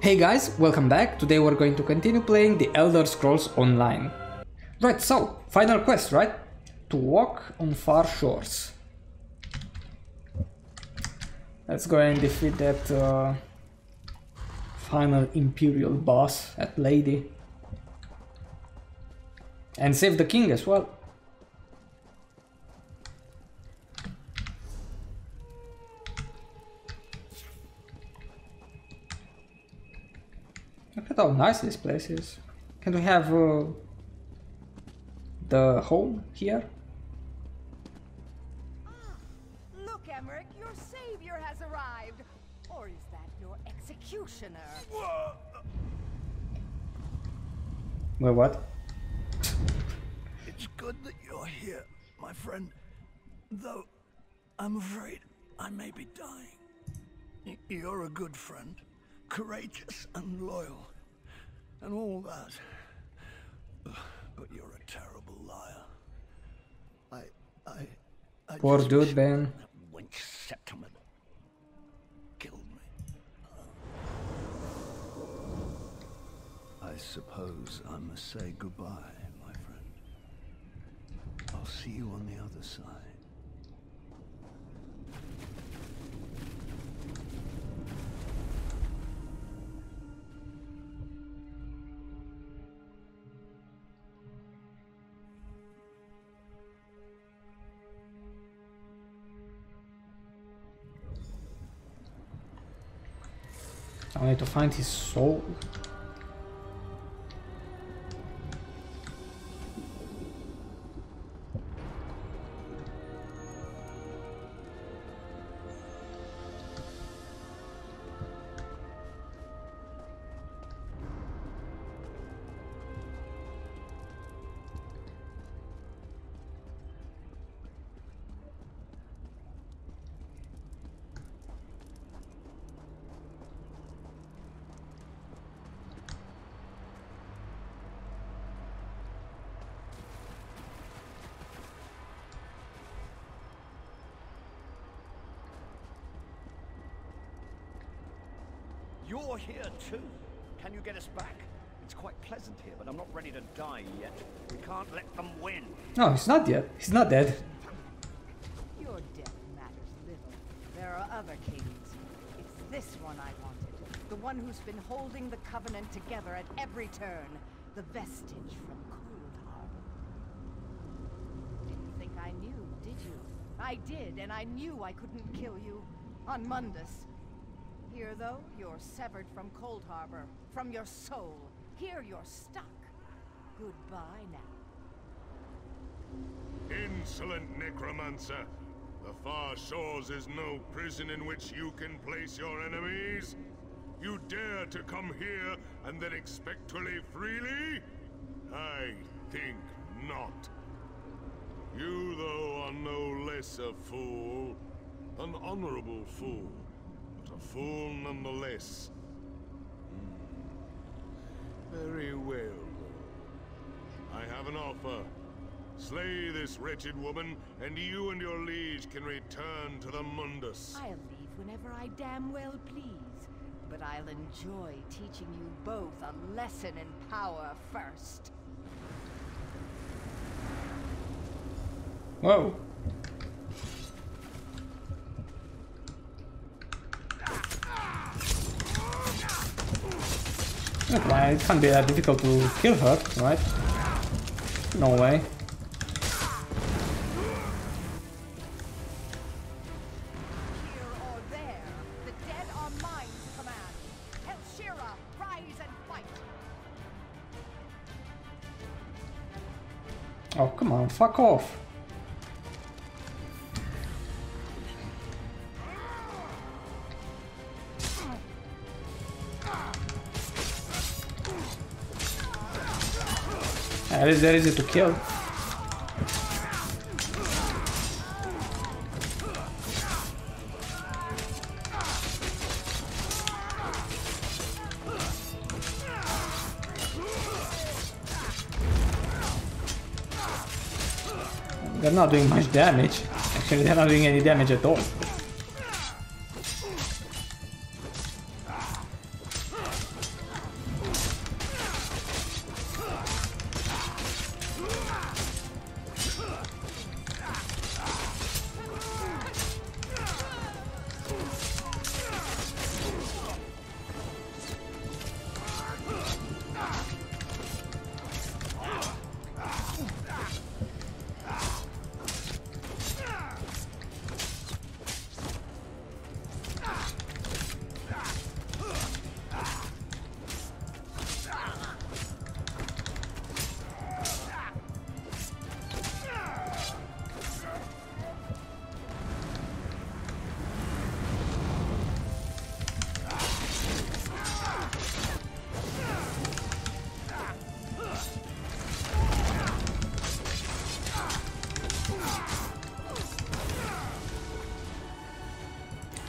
Hey guys, welcome back. Today we're going to continue playing The Elder Scrolls Online. Right, so, final quest, right? To walk on far shores. Let's go and defeat that final Imperial boss, that lady. And save the king as well. Look at how nice this place is. Can we have the home here? Look, Emeric, your savior has arrived. Or is that your executioner? Wait, what? It's good that you're here, my friend. Though, I'm afraid I may be dying. You're a good friend. Courageous and loyal, and all that, but you're a terrible liar. I poor dude, man. That wench Septima killed me. I suppose I must say goodbye, my friend. I'll see you on the other side. I need to find his soul. You're here too. Can you get us back? It's quite pleasant here, but I'm not ready to die yet. We can't let them win. No, he's not yet. He's not dead. Your death matters little. There are other kings. It's this one I wanted. The one who's been holding the Covenant together at every turn. The vestige from Coldharbour. Didn't think I knew, did you? I did, and I knew I couldn't kill you. On Mundus. Here, though, you're severed from Coldharbour, from your soul. Here you're stuck. Goodbye now. Insolent necromancer! The far shores is no prison in which you can place your enemies. You dare to come here and then expect to live freely? I think not. You, though, are no less a fool, an honorable fool. A fool nonetheless. Very well. I have an offer. Slay this wretched woman, and you and your liege can return to the Mundus. I'll leave whenever I damn well please, but I'll enjoy teaching you both a lesson in power first. Whoa. Why, it can't be that difficult to kill her, right? No way. Here or there, the dead are mine to command. Helshira, rise and fight. Oh, come on, fuck off. At least they're easy to kill. They're not doing much damage. Actually, they're not doing any damage at all.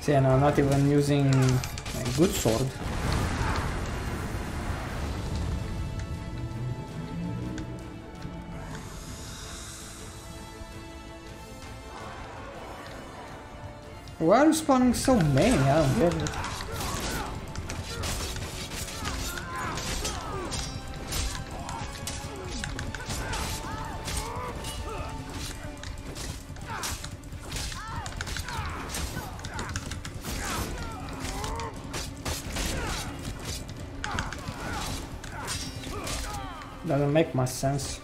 See, and I'm not even using a good sword. Why are you spawning so many? I don't get it. Doesn't make much sense.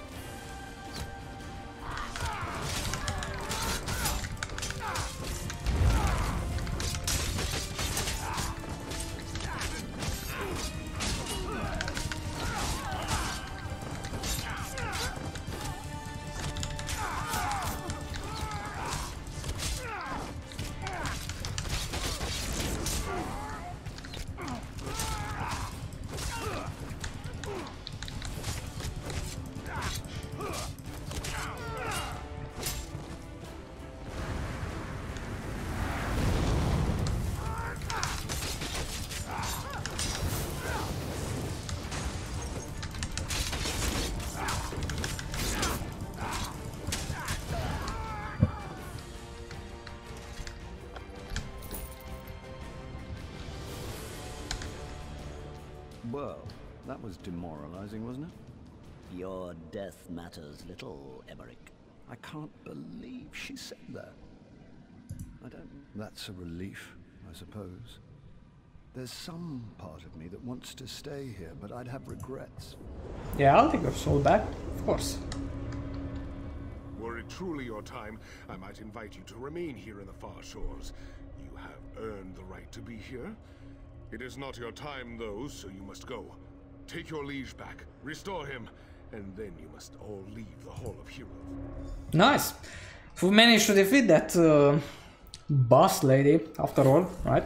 Well, that was demoralizing, wasn't it? Your death matters little, Emeric. I can't believe she said that. I don't... That's a relief, I suppose. There's some part of me that wants to stay here, but I'd have regrets. Yeah, I'll take your soul back, of course. Were it truly your time, I might invite you to remain here in the far shores. You have earned the right to be here. It is not your time, though, so you must go. Take your liege back, restore him, and then you must all leave the Hall of Heroes. Nice. We've managed to defeat that boss lady, after all, right?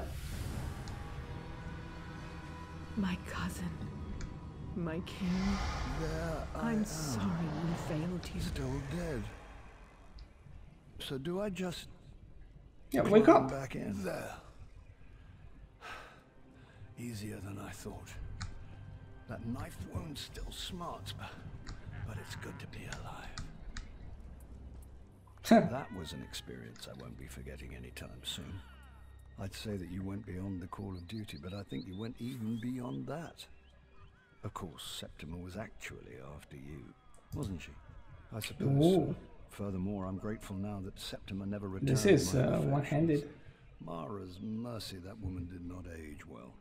My cousin, my king. There I'm sorry we failed you. Still dead. So do I just? Yeah, wake up. Back in there. Easier than I thought. That knife wound still smarts, but it's good to be alive. That was an experience I won't be forgetting anytime soon. I'd say that you went beyond the call of duty, but I think you went even beyond that. Of course, Septima was actually after you, wasn't she? I suppose. Ooh. Furthermore, I'm grateful now that Septima never returned. This is one-handed. Mara's mercy, that woman did not age well.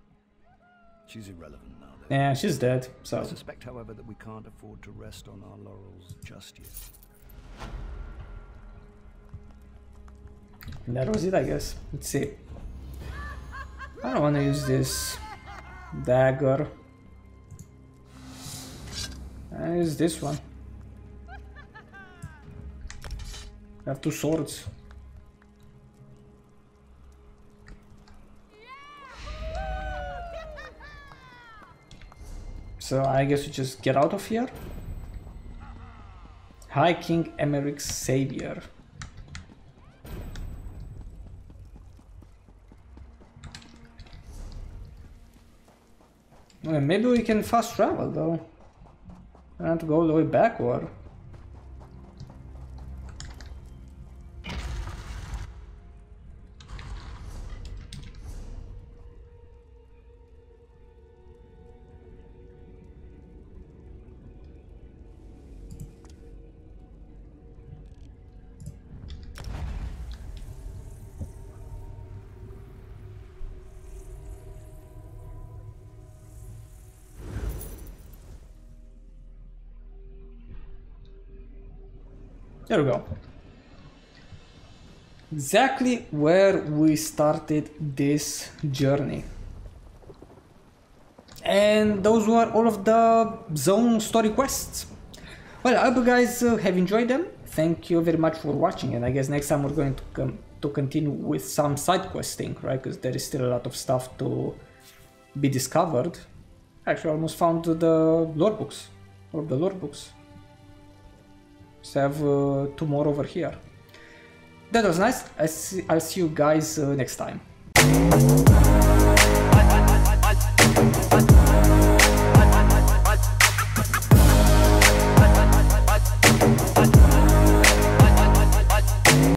She's irrelevant now. Though. Yeah, she's dead. So I suspect, however, that we can't afford to rest on our laurels just yet. And that was it, I guess. Let's see. I don't want to use this dagger. I use this one. I have two swords. So I guess we just get out of here. High King Emeric's Savior. Okay, maybe we can fast travel though. I don't have to go all the way backward. There we go. Exactly where we started this journey. And those were all of the zone story quests. Well, I hope you guys have enjoyed them. Thank you very much for watching, and I guess next time we're going to continue with some side questing, right? Because there is still a lot of stuff to be discovered. Actually, I almost found the lore books, or the lore books. Have two more over here. That was nice. I'll see you guys next time.